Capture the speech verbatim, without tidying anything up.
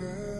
Again.